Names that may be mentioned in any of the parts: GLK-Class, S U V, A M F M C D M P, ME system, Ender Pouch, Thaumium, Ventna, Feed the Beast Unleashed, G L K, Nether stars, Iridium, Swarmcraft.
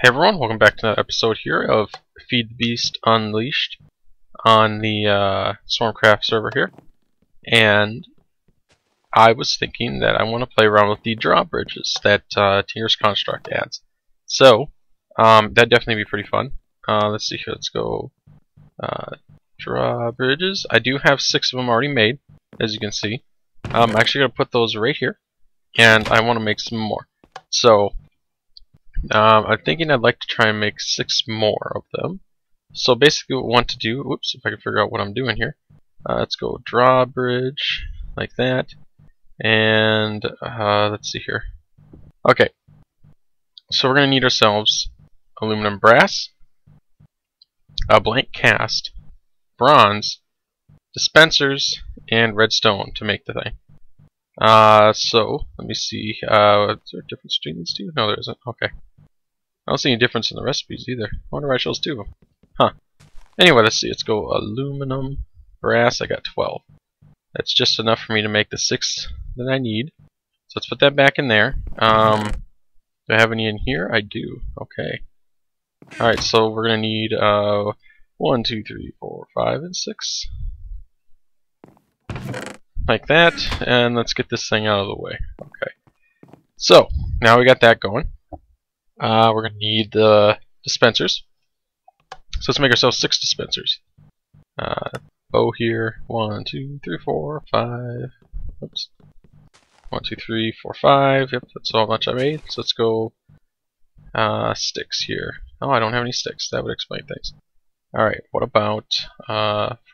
Hey everyone, welcome back to another episode here of Feed the Beast Unleashed on the Swarmcraft server here. And I was thinking that I want to play around with the drawbridges that Tinkers Construct adds. So, that'd definitely be pretty fun. Let's see here, let's go drawbridges. I do have 6 of them already made, as you can see. I'm actually going to put those right here, and I want to make some more. So, I'm thinking I'd like to try and make 6 more of them. So basically what we want to do, oops, if I can figure out what I'm doing here, let's go drawbridge, like that, and let's see here. Okay, so we're going to need ourselves aluminum brass, a blank cast, bronze, dispensers, and redstone to make the thing. So, let me see, is there a difference between these two? No, there isn't. Okay. I don't see any difference in the recipes either. I wonder why I chose 2 of them. Huh. Anyway, let's see. Let's go aluminum, brass. I got 12. That's just enough for me to make the 6 that I need. So let's put that back in there. Do I have any in here? I do. Okay. Alright, so we're going to need 1, 2, 3, 4, 5, and 6. Like that, and let's get this thing out of the way. Okay, so now we got that going. We're gonna need the dispensers, so let's make ourselves 6 dispensers. Oh, here 1, 2, 3, 4, 5. Oops, 1, 2, 3, 4, 5. Yep, that's how much I made. So let's go sticks here. Oh, I don't have any sticks. That would explain things. All right, what about for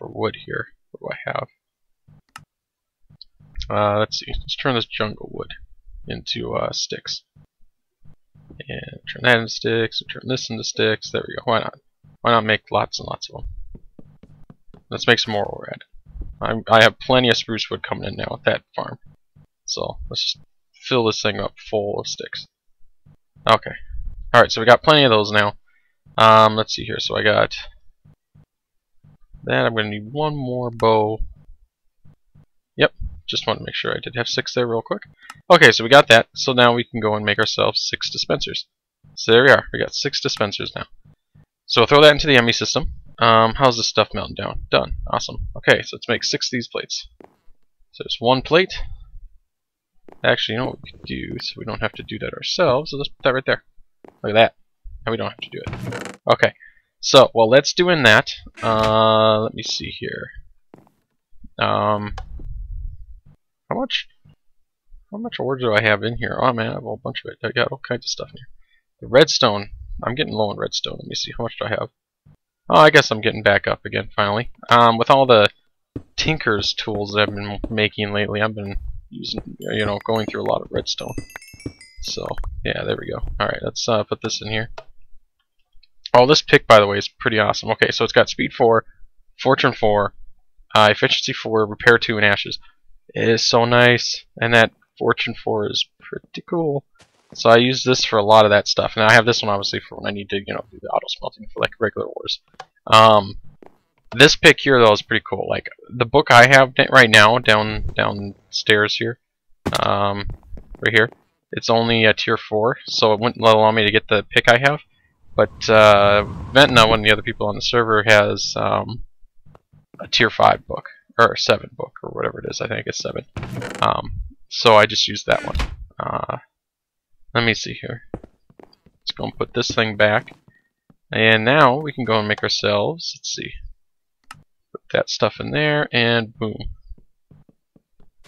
wood here? What do I have? Let's see, let's turn this jungle wood into sticks. And turn that into sticks, and turn this into sticks. There we go, why not? Why not make lots and lots of them? Let's make some more while we're at it. I have plenty of spruce wood coming in now at that farm. So, let's just fill this thing up full of sticks. Okay. Alright, so we got plenty of those now. Let's see here, so I got that. I'm going to need 1 more bow. Yep. Just want to make sure I did have 6 there real quick. Okay, so we got that. So now we can go and make ourselves 6 dispensers. So there we are. We got 6 dispensers now. So throw that into the ME system. How's this stuff melting down? Done. Awesome. Okay, so let's make 6 of these plates. So there's 1 plate. Actually, you know what we could do, so we don't have to do that ourselves. So let's put that right there. Look at that. Now we don't have to do it. Okay. So while that's doing that, let me see here. How much ore do I have in here? Oh man, I have a whole bunch of it. I got all kinds of stuff in here. The redstone. I'm getting low on redstone. Let me see, how much do I have? Oh, I guess I'm getting back up again finally. With all the Tinkers tools that I've been making lately, I've been using, you know, going through a lot of redstone. So yeah, there we go. All right, let's put this in here. Oh, this pick by the way is pretty awesome. Okay, so it's got speed 4, fortune 4, efficiency 4, repair 2, and ashes. It is so nice, and that fortune 4 is pretty cool. So I use this for a lot of that stuff. Now I have this one obviously for when I need to, you know, do the auto smelting for like regular ores. This pick here though is pretty cool. Like the book I have right now downstairs here, right here, it's only a tier 4, so it wouldn't allow me to get the pick I have. But Ventna, one of the other people on the server, has a tier 5 book. Or 7 book, or whatever it is. I think it's 7. So I just used that one. Let me see here. Let's go and put this thing back. And now we can go and make ourselves, let's see. Put that stuff in there, and boom.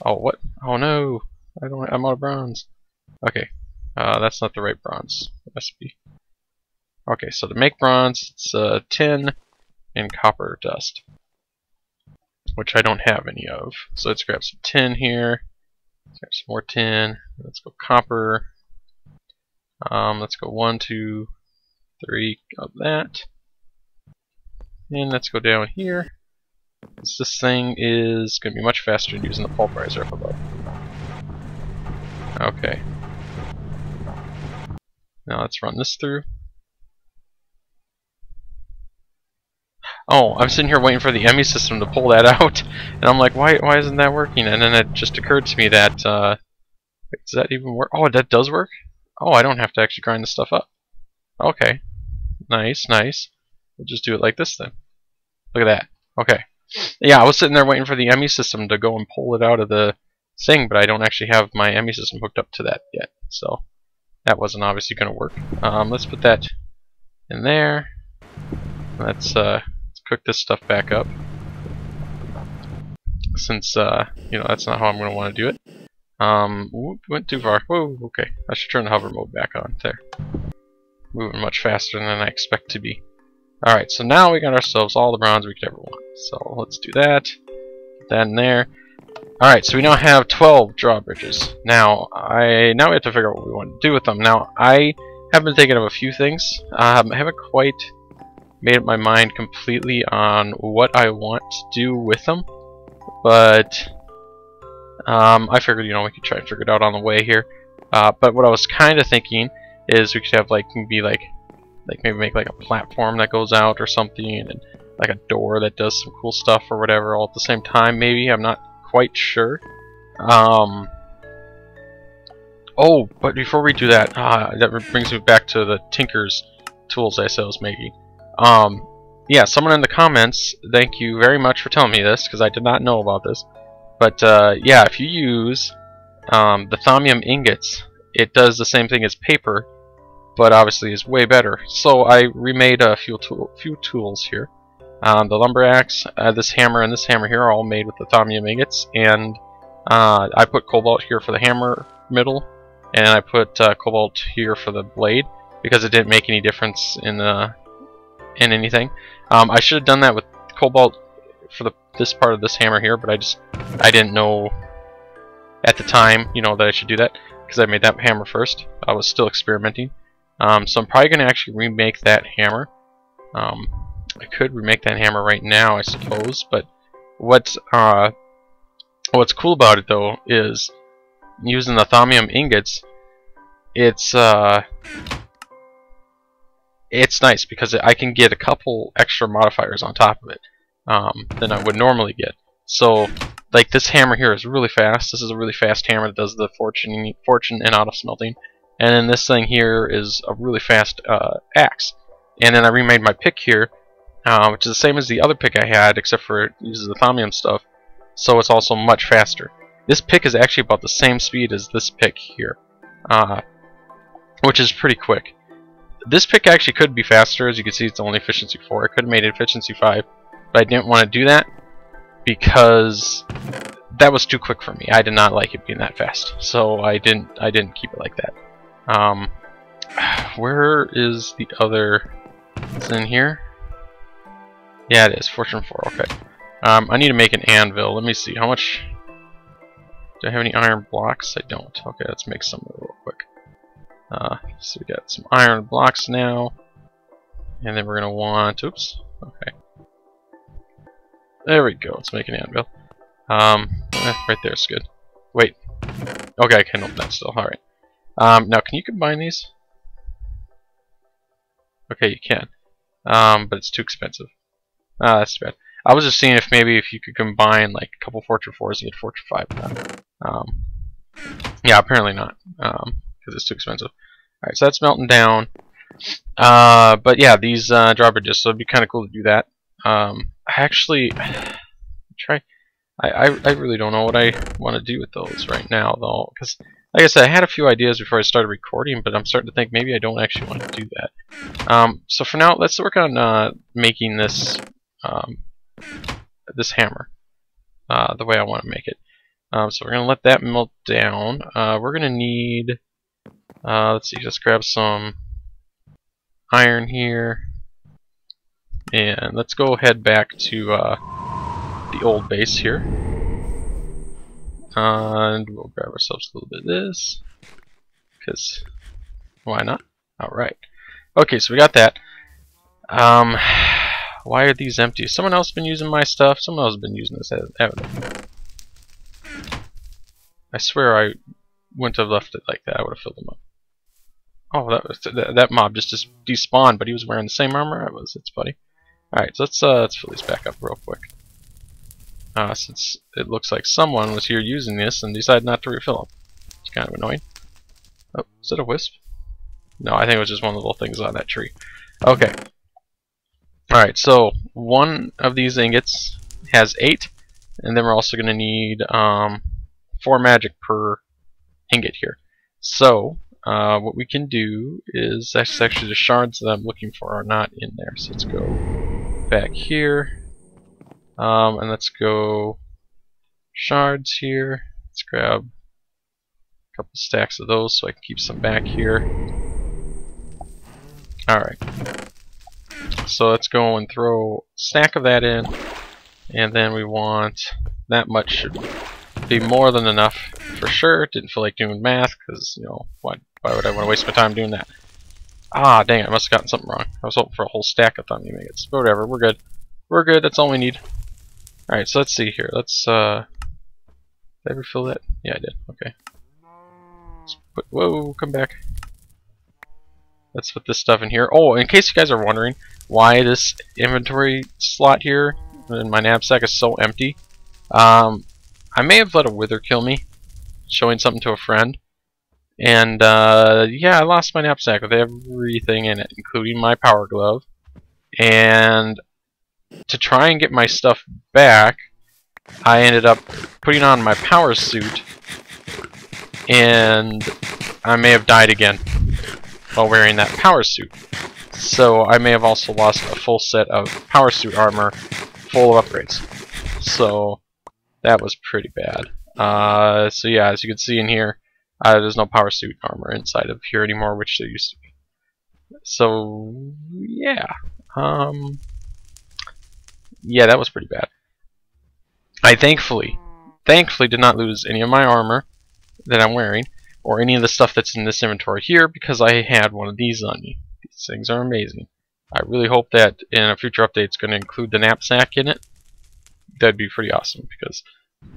Oh, what? Oh no! I'm out of bronze. Okay. That's not the right bronze recipe. Okay, so to make bronze, it's tin and copper dust, which I don't have any of. So let's grab some tin here. Let's grab some more tin. Let's go copper. Let's go 1, 2, 3 of that. And let's go down here. This thing is going to be much faster than using the pulverizer up above. Okay. Now let's run this through. Oh, I'm sitting here waiting for the ME system to pull that out, and I'm like, why isn't that working? And then it just occurred to me that, does that even work? Oh, that does work? Oh, I don't have to actually grind this stuff up. Okay. Nice, nice. We'll just do it like this then. Look at that. Okay. Yeah, I was sitting there waiting for the ME system to go and pull it out of the thing, but I don't actually have my ME system hooked up to that yet, so that wasn't obviously going to work. Let's put that in there. Let's cook this stuff back up, since you know, that's not how I'm going to want to do it. Whoop, went too far. Whoa, okay. I should turn the hover mode back on. There. Moving much faster than I expect to be. Alright, so now we got ourselves all the bronze we could ever want. So let's do that. Put that in there. Alright, so we now have 12 drawbridges. Now, now we have to figure out what we want to do with them. Now, I have been thinking of a few things. I haven't quite made up my mind completely on what I want to do with them. But I figured, you know, we could try and figure it out on the way here. But what I was kind of thinking is we could have like maybe maybe make like a platform that goes out or something, and like a door that does some cool stuff or whatever all at the same time. Maybe, I'm not quite sure. Oh, but before we do that, that brings me back to the Tinkers tools I was making. Yeah, someone in the comments, thank you very much for telling me this, because I did not know about this. But yeah, if you use the Thaumium ingots, it does the same thing as paper, but obviously is way better. So I remade a few tools here. The lumber axe, this hammer, and this hammer here are all made with the Thaumium ingots, and I put cobalt here for the hammer middle, and I put cobalt here for the blade, because it didn't make any difference in anything. I should have done that with cobalt for this part of this hammer here, but I didn't know at the time, you know, that I should do that, because I made that hammer first. I was still experimenting. So I'm probably going to actually remake that hammer. I could remake that hammer right now, I suppose, but what's cool about it though is using the Thaumium ingots, it's nice because I can get a couple extra modifiers on top of it than I would normally get. So like this hammer here is really fast. This is a really fast hammer that does the fortune and auto smelting. And then this thing here is a really fast axe. And then I remade my pick here, which is the same as the other pick I had, except for it uses the Thaumium stuff, so it's also much faster. This pick is actually about the same speed as this pick here, which is pretty quick. This pick actually could be faster. As you can see, it's only efficiency 4. I could have made it efficiency 5, but I didn't want to do that because that was too quick for me. I did not like it being that fast, so I didn't keep it like that. Where is the other? It's in here. Yeah, it is Fortune 4. Okay. I need to make an anvil. Let me see how much. Do I have any iron blocks? I don't. Okay, let's make some real quick. So we got some iron blocks now, and then we're gonna want. Oops. Okay. There we go. Let's make an anvil. Right there is good. Wait. Okay, I can open that still. All right. Now, can you combine these? Okay, you can. But it's too expensive. Ah, that's too bad. I was just seeing if maybe if you could combine like a couple Fortune 4s and get Fortune 5. Yeah, apparently not. Because it's too expensive. Alright, so that's melting down. But yeah, these drawbridges, so it'd be kinda cool to do that. I really don't know what I want to do with those right now though, because like I said, I had a few ideas before I started recording, but I'm starting to think maybe I don't actually want to do that. So for now, let's work on making this this hammer the way I want to make it. So we're gonna let that melt down. We're gonna need let's see, just grab some iron here, and let's go head back to the old base here, and we'll grab ourselves a little bit of this, because why not? Alright, okay, so we got that. Why are these empty? Someone else been using my stuff? Someone else has been using this, haven't they? I swear I wouldn't have left it like that. I would have filled them up. Oh, that mob just despawned, but he was wearing the same armor I was. It's funny. Alright, so let's fill these back up real quick. Since it looks like someone was here using this and decided not to refill them. It's kind of annoying. Oh, is that a wisp? No, I think it was just one of the little things on that tree. Okay. Alright, so one of these ingots has 8, and then we're also going to need 4 magic per ingot here. So what we can do is that's actually the shards that I'm looking for are not in there. So let's go back here, and let's go shards here. Let's grab a couple stacks of those so I can keep some back here. Alright, so let's go and throw a stack of that in, and then we want that much should be more than enough for sure. Didn't feel like doing math because, you know, why would I want to waste my time doing that? Ah, dang it, I must have gotten something wrong. I was hoping for a whole stack of Thaumium ingots, but whatever, we're good. We're good, that's all we need. Alright, so let's see here. Let's, did I ever fill that? Yeah, I did, okay. Let's put, whoa, come back. Let's put this stuff in here. Oh, in case you guys are wondering why this inventory slot here in my knapsack is so empty, I may have let a wither kill me, showing something to a friend. And yeah, I lost my knapsack with everything in it, including my power glove. And to try and get my stuff back, I ended up putting on my power suit, and I may have died again while wearing that power suit. So I may have also lost a full set of power suit armor full of upgrades. So that was pretty bad. So yeah, as you can see in here, there's no power suit armor inside of here anymore, which there used to be. So yeah. Yeah, that was pretty bad. I thankfully did not lose any of my armor that I'm wearing, or any of the stuff that's in this inventory here, because I had one of these on me. These things are amazing. I really hope that in a future update it's going to include the knapsack in it. That'd be pretty awesome, because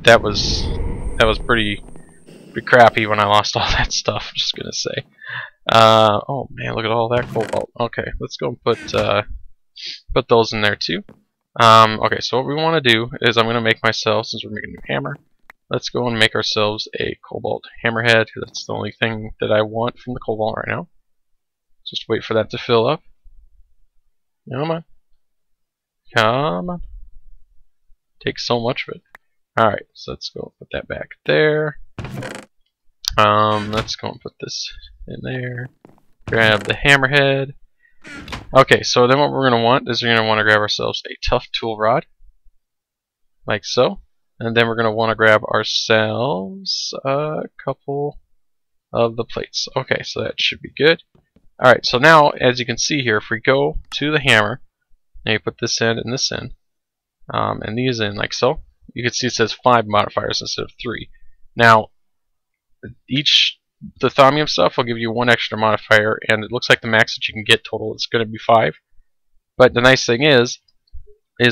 that was pretty crappy when I lost all that stuff, I'm just going to say. Oh man, look at all that cobalt. Okay, let's go and put those in there too. Okay, so what we want to do is I'm going to make myself, since we're making a new hammer, let's go and make ourselves a cobalt hammerhead, because that's the only thing that I want from the cobalt right now. Just wait for that to fill up. Come on. Come on. Takes so much of it. Alright, so let's go put that back there. Let's go and put this in there. Grab the hammerhead. Okay, so then what we're going to want is we're going to want to grab ourselves a tough tool rod. Like so. And then we're going to want to grab ourselves a couple of the plates. Okay, so that should be good. Alright, so now, as you can see here, if we go to the hammer, and you put this in and this in, and these in like so, you can see it says 5 modifiers instead of 3. Now, the Thaumium stuff will give you 1 extra modifier, and it looks like the max that you can get total is going to be 5. But the nice thing is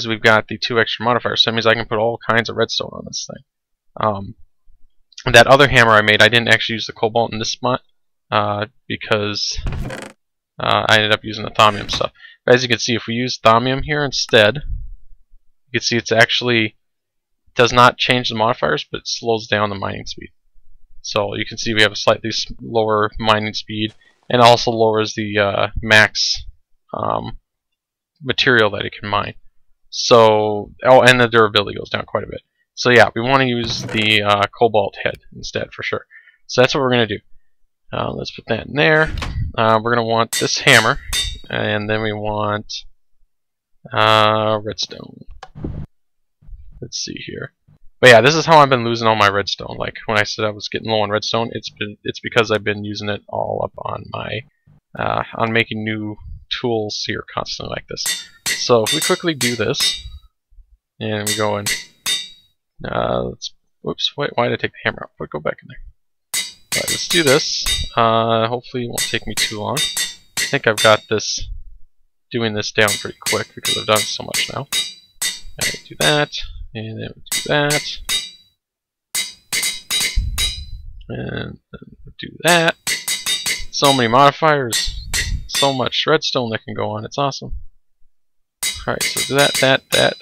we've got the 2 extra modifiers, so that means I can put all kinds of redstone on this thing. That other hammer I made, I didn't actually use the cobalt in this spot, because I ended up using the Thaumium stuff. But as you can see, if we use Thaumium here instead, you can see it's actually does not change the modifiers, but it slows down the mining speed. So you can see we have a slightly lower mining speed, and also lowers the max material that it can mine. So, oh, and the durability goes down quite a bit. So yeah, we want to use the cobalt head instead for sure. So that's what we're going to do. Let's put that in there. We're going to want this hammer, and then we want redstone. Let's see here. But yeah, this is how I've been losing all my redstone. Like when I said I was getting low on redstone, it's because I've been using it all up on my on making new tools here constantly like this. So if we quickly do this, and we go in, let's, whoops, wait, why did I take the hammer out? We'll go back in there. Alright, let's do this. Hopefully it won't take me too long. I think I've got this, doing this down pretty quick because I've done so much now. Alright, do that, and then we do that, and then we do that. So many modifiers, so much redstone that can go on, it's awesome. Alright, so do that, that, and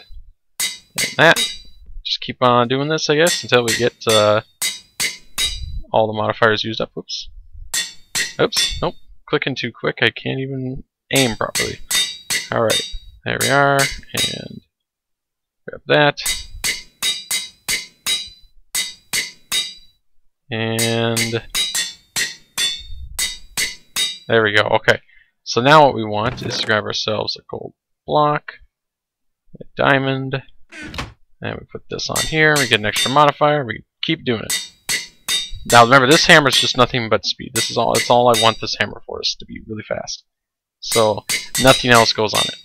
that. Just keep on doing this, I guess, until we get all the modifiers used up. Oops. Oops, nope. clicking too quick, I can't even aim properly. Alright, there we are, and grab that. And there we go, okay. So now what we want is to grab ourselves a gold block, a diamond, and we put this on here, we get an extra modifier, we keep doing it. Now remember, this hammer is just nothing but speed. This is all, it's all I want this hammer for, is to be really fast. So nothing else goes on it.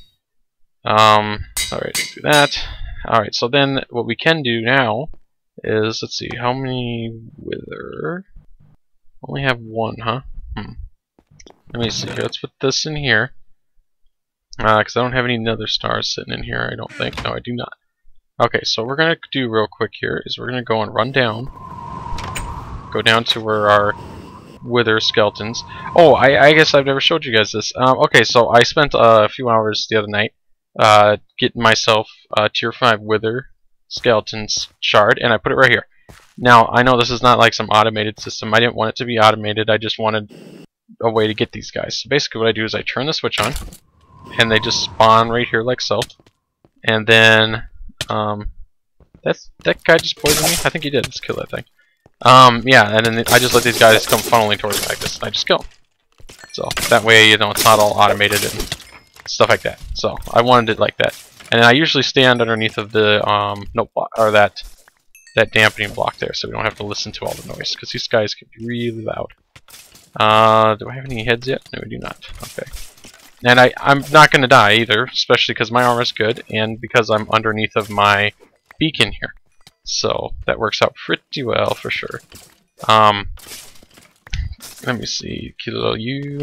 Alright, do that. Alright, so then what we can do now is, let's see, how many wither? Only have one, huh? Let me see here, let's put this in here. Because I don't have any nether stars sitting in here, I don't think. No, I do not. Okay, so what we're going to do real quick here is we're going to go and run down. Go down to where our wither skeletons. Oh, I guess I've never showed you guys this. Okay, so I spent a few hours the other night getting myself a tier 5 wither skeletons shard, and I put it right here. Now, I know this is not like some automated system. I didn't want it to be automated. I just wanted a way to get these guys. So basically what I do is I turn the switch on, and they just spawn right here like so. And then, that guy just poisoned me? I think he did. Let's kill that thing. Yeah, and then I just let these guys come funneling towards me like this, and I just kill them. So, that way, you know, it's not all automated and stuff like that. So, I wanted it like that. And I usually stand underneath of the, nope, or that dampening block there, so we don't have to listen to all the noise, because these guys can be really loud. Do I have any heads yet? No, we do not. Okay. And I'm not going to die either, especially because my armor is good, and because I'm underneath of my beacon here. So that works out pretty well for sure. Let me see. Kill you.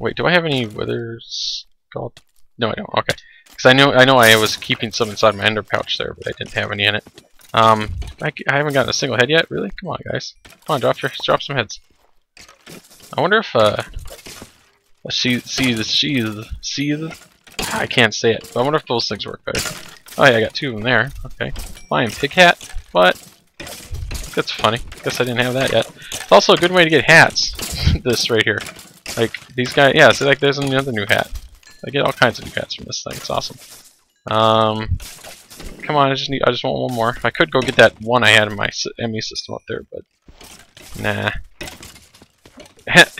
Wait, do I have any wither skull? No, I don't. Okay, because I know I was keeping some inside my Ender Pouch there, but I didn't have any in it. I haven't gotten a single head yet. Really? Come on, guys. Come on, drop some heads. I wonder if I can't say it. But I wonder if those things work better. Oh yeah, I got two of them there. Okay. Lion pig hat? What? That's funny. Guess I didn't have that yet. It's also a good way to get hats. This right here. Like, these guys, yeah, see, like, there's another new hat. I get all kinds of new hats from this thing. It's awesome. Come on, I just want one more. I could go get that one I had in my ME system up there, but nah.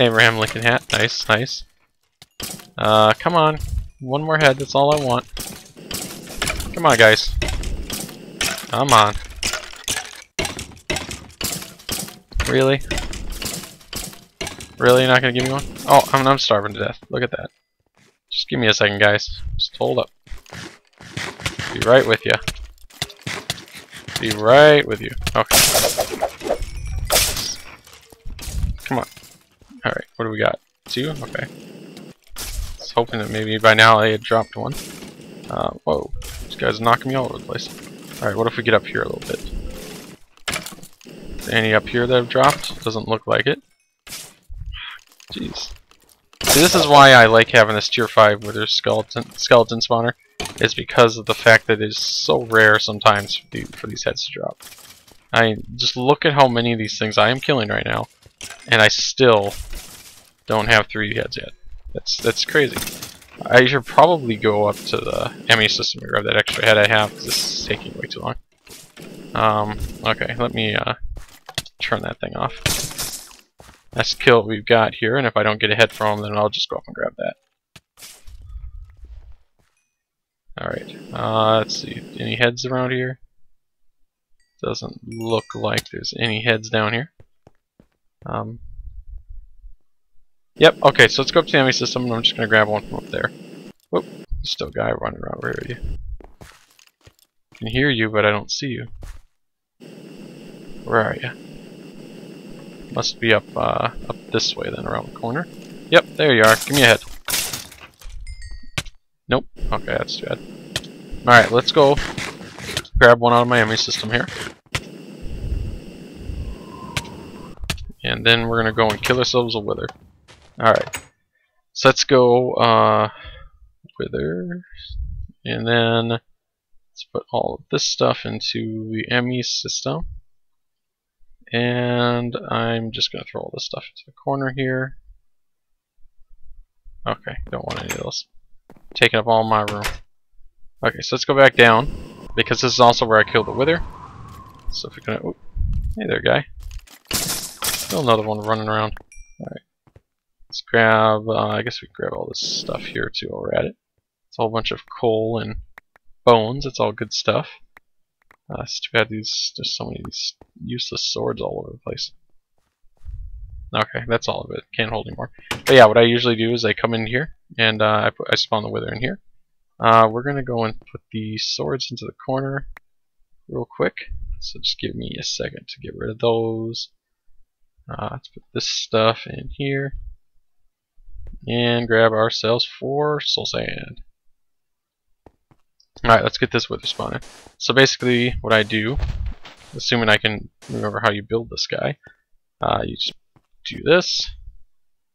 Abraham Lincoln hat. Nice, nice. Come on. One more head. That's all I want. Come on, guys. Come on. Really? Really? You're not going to give me one? Oh, I'm starving to death. Look at that. Just give me a second, guys. Just hold up. Be right with you. Be right with you. Okay. Come on. Alright, what do we got? Two? Okay. I was hoping that maybe by now I had dropped one. Whoa. These guys are knocking me all over the place. Alright, what if we get up here a little bit? Any up here that have dropped? Doesn't look like it. Jeez. See, this is why I like having this tier 5 wither skeleton spawner. It's because of the fact that it is so rare sometimes for these heads to drop. I mean, just look at how many of these things I am killing right now, and I still don't have 3 heads yet. That's crazy. I should probably go up to the ME system and grab that extra head I have, because this is taking way too long. Okay, let me turn that thing off. Let's kill what we've got here, and if I don't get a head from them, then I'll just go up and grab that. Alright, let's see. Any heads around here? Doesn't look like there's any heads down here. Yep, okay, so let's go up to the ME system, and I'm just going to grab one from up there. Whoop, there's still a guy running around. Where are you? I can hear you, but I don't see you. Where are you? Must be up this way then, around the corner. Yep, there you are. Give me a head. Nope. Okay, that's too bad. Alright, let's go grab one out of my ME system here. And then we're going to go and kill ourselves a wither. Alright, so let's go wither, and then let's put all of this stuff into the ME system, and I'm just going to throw all this stuff into the corner here, Okay, don't want any of those. Taking up all my room. Okay, so let's go back down, because this is also where I killed the wither. So if we can... Hey there, guy. Still another one running around. Alright. Let's grab... I guess we can grab all this stuff here, too, while we're at it. It's a whole bunch of coal and bones. It's all good stuff. It's too bad these... There's so many of these useless swords all over the place. Okay, that's all of it. Can't hold anymore. But yeah, what I usually do is I come in here, and I spawn the wither in here. We're going to go and put the swords into the corner real quick. So just give me a second to get rid of those. Let's put this stuff in here. And grab ourselves 4 soul sand. Alright, let's get this wither spawn in. So basically what I do, assuming I can remember how you build this guy, you just do this,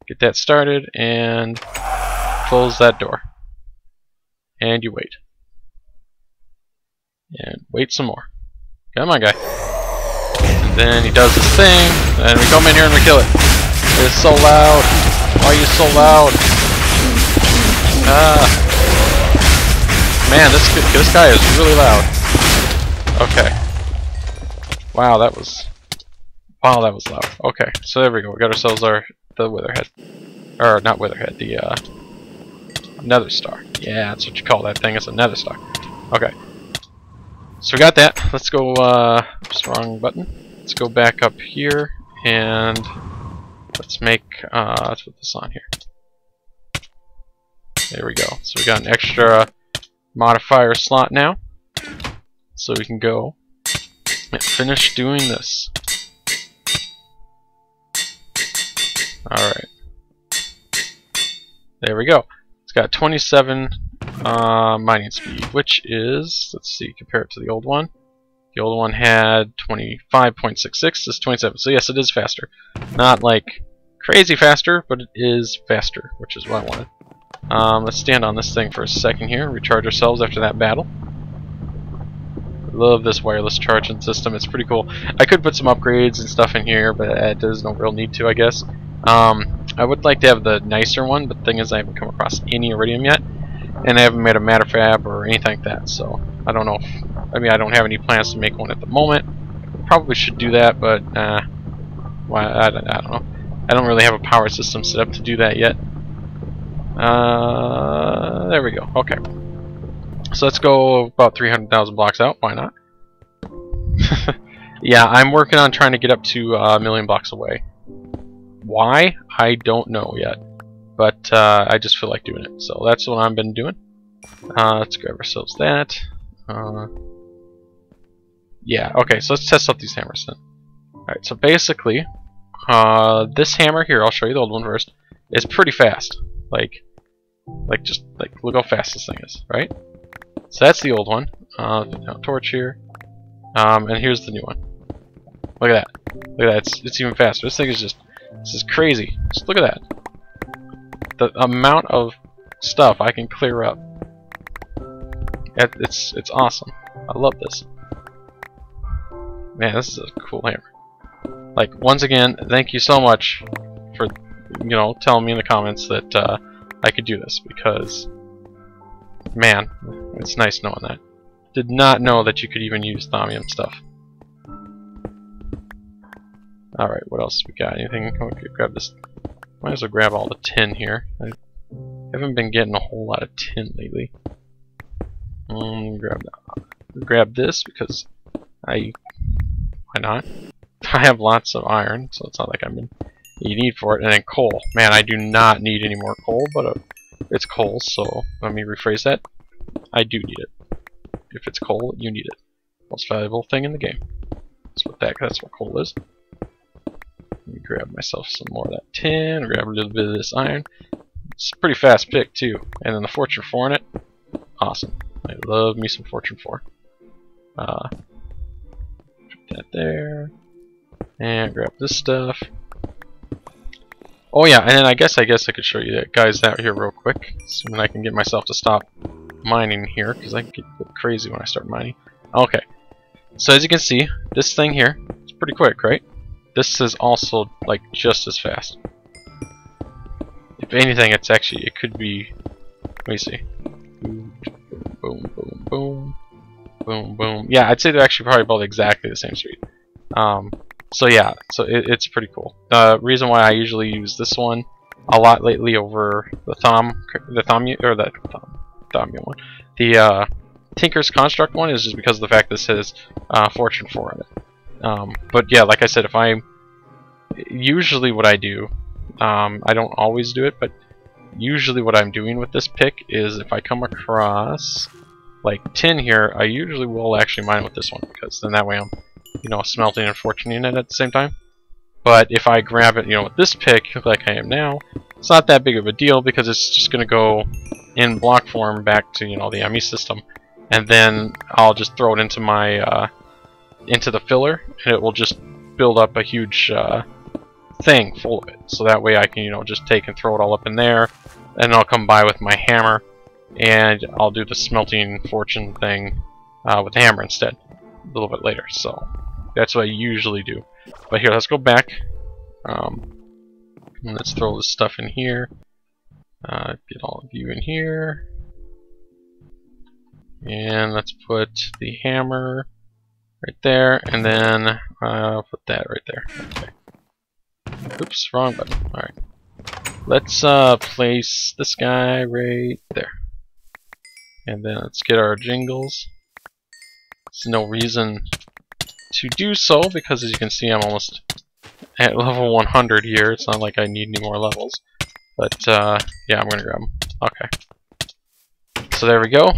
get that started, and close that door, and you wait and wait some more. Come on, guy. And then he does his thing, and we come in here and we kill it. It's so loud. Why are you so loud? Man, this guy is really loud. Okay. Wow, that was... Wow, that was loud. Okay, so there we go. We got ourselves the witherhead, or not witherhead, the nether star. Yeah, that's what you call that thing. It's a nether star. Okay, so we got that. Let's go. Oops, wrong button. Let's go back up here and let's make. Let's put this on here. There we go. So we got an extra modifier slot now, so we can go and finish doing this. Alright. There we go. It's got 27 mining speed, which is, let's see, compare it to the old one. The old one had 25.66, this is 27. So yes, it is faster. Not like crazy faster, but it is faster, which is what I wanted. Let's stand on this thing for a second here, recharge ourselves after that battle. Love this wireless charging system, it's pretty cool. I could put some upgrades and stuff in here, but there's no real need to, I guess. I would like to have the nicer one, but the thing is I haven't come across any iridium yet, and I haven't made a matter fab or anything like that, so I don't know if, I mean, I don't have any plans to make one at the moment. Probably should do that, but well, I don't know. I don't really have a power system set up to do that yet. There we go. Okay, so let's go about 300,000 blocks out, why not? Yeah, I'm working on trying to get up to a 1,000,000 blocks away. Why? I don't know yet, but I just feel like doing it, so that's what I've been doing. Let's grab ourselves that. Yeah, okay, so let's test out these hammers then. Alright, so basically this hammer here, I'll show you the old one first, is pretty fast. Like look how fast this thing is, right? So that's the old one. Now torch here, and here's the new one. Look at that, look at that, it's even faster. This thing is just... This is crazy. Just look at that. The amount of stuff I can clear up. It's awesome. I love this. Man, this is a cool hammer. Like, once again, thank you so much for, you know, telling me in the comments that I could do this, because man, it's nice knowing that. Did not know that you could even use Thaumium stuff. Alright, what else we got? Anything? Oh, grab this. Might as well grab all the tin here. I haven't been getting a whole lot of tin lately. Grab this because why not? I have lots of iron, so it's not like I'm in need for it. And then coal. Man, I do not need any more coal, but it's coal, so let me rephrase that. I do need it. If it's coal, you need it. Most valuable thing in the game. That's what coal is. Let me grab myself some more of that tin, grab a little bit of this iron. It's a pretty fast pick too. And then the Fortune 4 in it. Awesome. I love me some Fortune 4. Put that there. And grab this stuff. Oh yeah, and then I guess I could show you that guys out here real quick. So then I can get myself to stop mining here, because I get crazy when I start mining. Okay. So as you can see, this thing here, it's pretty quick, right? This is also like just as fast. If anything, it's actually, it could be, let me see. Boom, boom, boom, boom, boom. Yeah, I'd say they're actually probably both exactly the same street. So yeah, so it's pretty cool. The reason why I usually use this one a lot lately over the Thaumium one, the Tinkers Construct one, is just because of the fact that it says Fortune 4 on it. But yeah, like I said, if I'm usually what I do, I don't always do it, but usually what I'm doing with this pick is if I come across like tin here, I usually will actually mine with this one, because then that way I'm, you know, smelting and fortuning it at the same time. But if I grab it, you know, with this pick, like I am now, it's not that big of a deal, because it's just going to go in block form back to, you know, the ME system, and then I'll just throw it into my into the filler, and it will just build up a huge thing full of it. So that way I can, you know, just take and throw it all up in there, and I'll come by with my hammer, and I'll do the smelting fortune thing with the hammer instead a little bit later. So that's what I usually do. But here, let's go back, and let's throw this stuff in here, get all of you in here, and let's put the hammer right there, and then put that right there. Okay. Oops, wrong button. Alright, let's place this guy right there, and then let's get our jingles. There's no reason to do so, because as you can see, I'm almost at level 100 here. It's not like I need any more levels, but yeah, I'm gonna grab them. Okay, so there we go.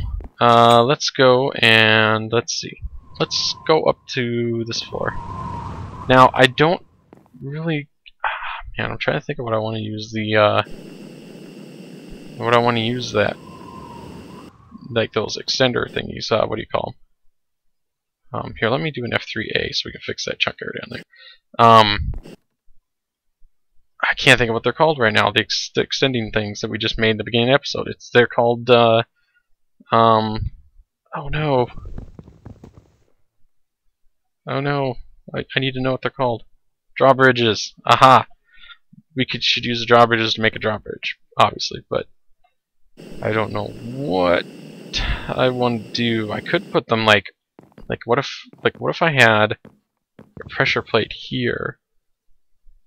Let's go and let's see. Let's go up to this floor. Now I don't really, man, I'm trying to think of what I want to use the what I want to use that, like those extender thingies. What do you call them? Here, let me do an F3A so we can fix that chunk area down there. I can't think of what they're called right now. The extending things that we just made in the beginning of the episode. They're called. Oh no. Oh no. I need to know what they're called. Drawbridges. Aha. We should use the drawbridges to make a drawbridge, obviously, but I don't know what I want to do. I could put them like. What if I had a pressure plate here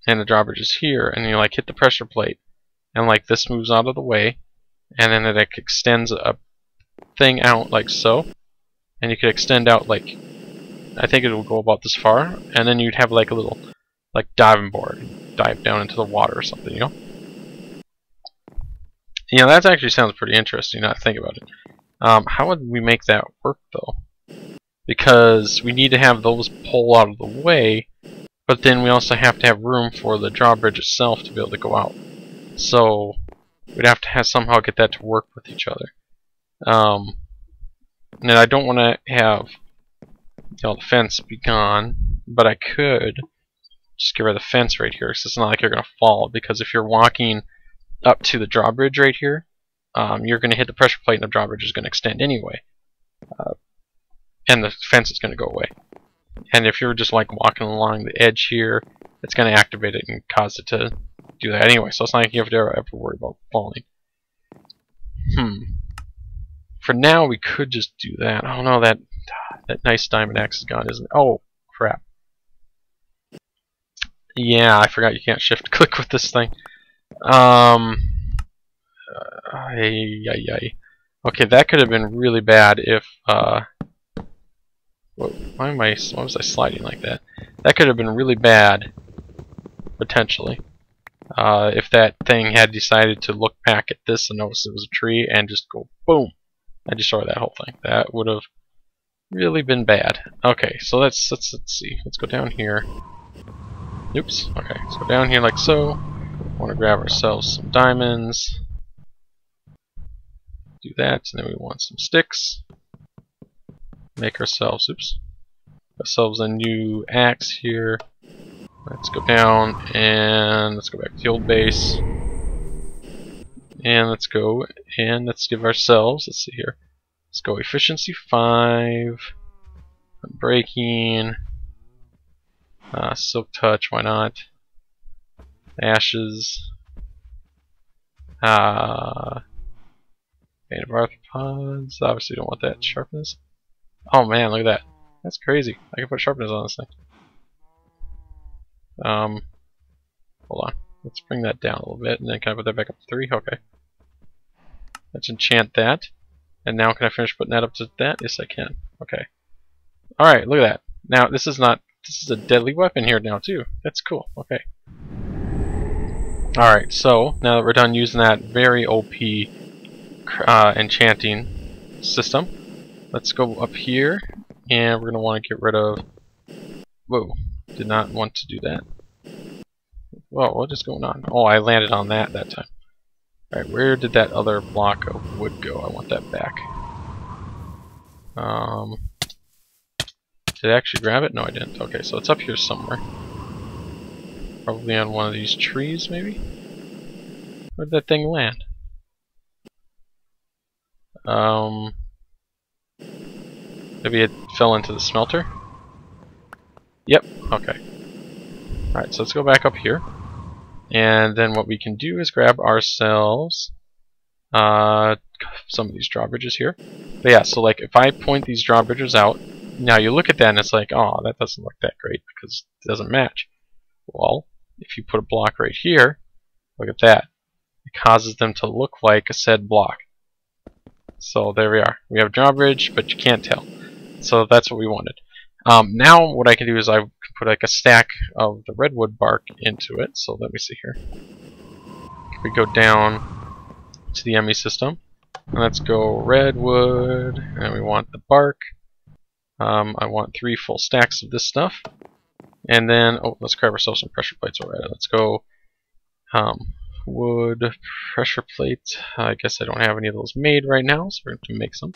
and the drawbridge is here, and you like hit the pressure plate and like this moves out of the way, and then it like, extends a thing out like so, and you could extend out like, I think it will go about this far, and then you'd have like a little like diving board, dive down into the water or something, you know? You know, that actually sounds pretty interesting now that I think about it. How would we make that work though? Because we need to have those pull out of the way, but then we also have to have room for the drawbridge itself to be able to go out. So we'd have to have somehow get that to work with each other. And I don't want to have, you know, the fence be gone, but I could just get rid of the fence right here, because it's not like you're going to fall, because if you're walking up to the drawbridge right here, you're going to hit the pressure plate and the drawbridge is going to extend anyway. And the fence is going to go away. And if you're just like walking along the edge here, it's going to activate it and cause it to do that anyway. So it's not like you have to ever worry about falling. For now, we could just do that. Oh no, that nice diamond axe is gone, isn't it? Oh crap. Yeah, I forgot you can't shift click with this thing. Okay, that could have been really bad if. Why was I sliding like that? That could have been really bad, potentially, if that thing had decided to look back at this and notice it was a tree and just go boom. I destroyed that whole thing. That would have really been bad. Okay, so let's see. Let's go down here. Oops. Okay, let's go down here like so. Want to grab ourselves some diamonds. Do that, and then we want some sticks. Make ourselves, ourselves a new axe here. Let's go down and let's go back to the old base. And let's go and let's give ourselves, let's see here. Let's go efficiency 5, breaking, silk touch, why not? Ashes, Made of arthropods. Obviously don't want that sharpness. Oh man, look at that. That's crazy. I can put sharpness on this thing. Hold on. Let's bring that down a little bit, and then can I put that back up to 3? Okay. Let's enchant that. And now can I finish putting that up to that? Yes, I can. Okay. Alright, look at that. Now, this is a deadly weapon here now, too. That's cool. Okay. Alright, so, now that we're done using that very OP enchanting system, let's go up here, and we're going to want to get rid of... Whoa. Did not want to do that. Whoa, what is going on? Oh, I landed on that time. Alright, where did that other block of wood go? I want that back. Did I actually grab it? No, I didn't. Okay, so it's up here somewhere. Probably on one of these trees, maybe? Where'd that thing land? Maybe it fell into the smelter? Yep, okay. Alright, so let's go back up here. And then what we can do is grab ourselves some of these drawbridges here. But yeah, so like if I point these drawbridges out, now you look at that and it's like, oh, that doesn't look that great because it doesn't match. Well, if you put a block right here, look at that. It causes them to look like a said block. So there we are. We have a drawbridge, but you can't tell. So that's what we wanted. Now what I can do is I can put like a stack of the redwood bark into it. So let me see here. We go down to the ME system. And let's go redwood, and we want the bark. I want 3 full stacks of this stuff, and then let's grab ourselves some pressure plates. Alright, let's go wood pressure plate. I guess I don't have any of those made right now, so we're going to make some.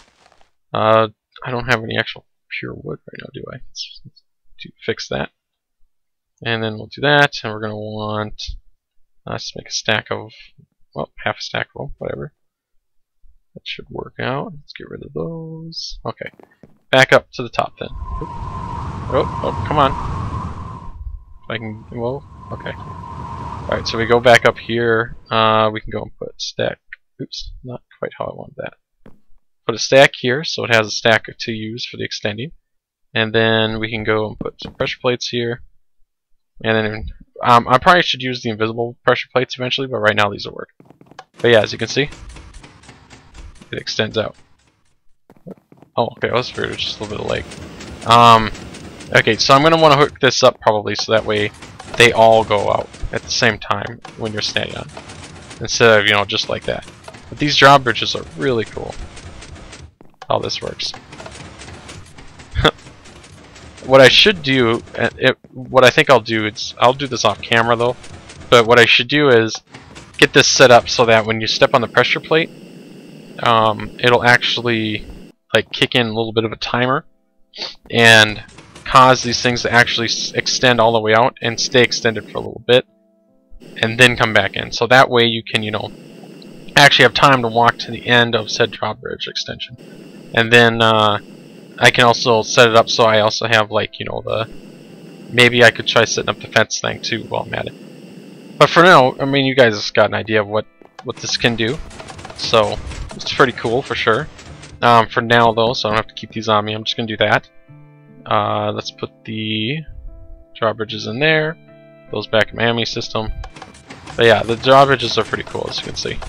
I don't have any actual pure wood right now, do I? Let's fix that, and then we'll do that, and we're going to want let's make a stack of, well, half a stack of them, whatever. That should work out. Let's get rid of those. Okay. Back up to the top then. Oh, come on. If I can, well, okay. Alright, so we go back up here. We can go and put stack. Oops, not quite how I want that. Put a stack here, so it has a stack to use for the extending. And then we can go and put some pressure plates here. And then I probably should use the invisible pressure plates eventually, but right now these will work. But yeah, as you can see, it extends out. Oh, okay, well, that's weird, just a little bit of lag. Okay, so I'm going to want to hook this up probably so that way they all go out at the same time when you're standing on, instead of, you know, just like that. But these drawbridges are really cool, how this works. What I should do, what I think I'll do, I'll do this off camera though, but what I should do is get this set up so that when you step on the pressure plate, it'll actually like kick in a little bit of a timer and cause these things to actually extend all the way out and stay extended for a little bit and then come back in. So that way you can, you know, actually have time to walk to the end of said drawbridge extension. And then I can also set it up so I also have, like, you know, maybe I could try setting up the fence thing too while I'm at it. But for now, I mean, you guys have got an idea of what this can do. So it's pretty cool for sure. For now though, so I don't have to keep these on me, I'm just going to do that. Let's put the drawbridges in there, those back in my ME system. But yeah, the drawbridges are pretty cool, as you can see.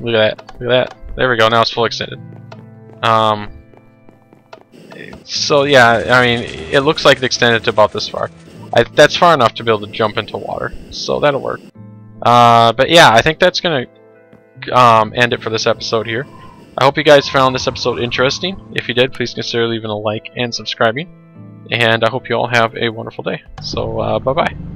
Look at that, look at that. There we go, now it's full extended. So yeah, I mean, it looks like it extended to about this far. That's far enough to be able to jump into water, so that'll work. But yeah, I think that's going to end it for this episode here. I hope you guys found this episode interesting. If you did, please consider leaving a like and subscribing. And I hope you all have a wonderful day. So, bye-bye.